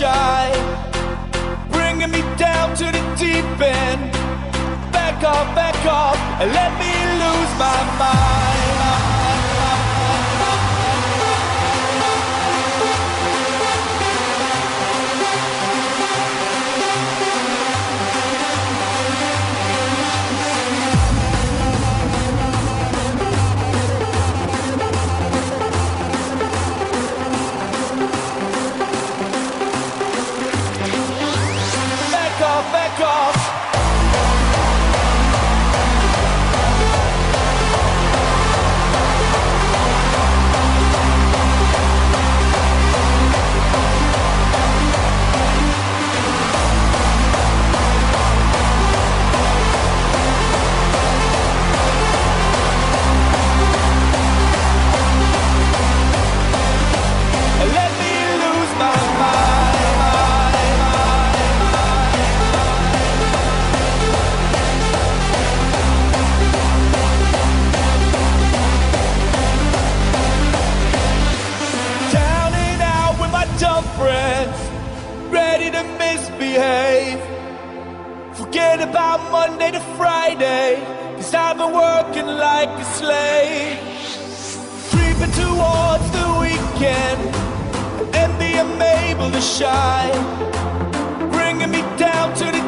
shy, bringing me down to the deep end. Back off, and let me lose my mind. Misbehave. Forget about Monday to Friday, 'cause I've been working like a slave. Creeping towards the weekend, and envy I'm able to shine, bringing me down to the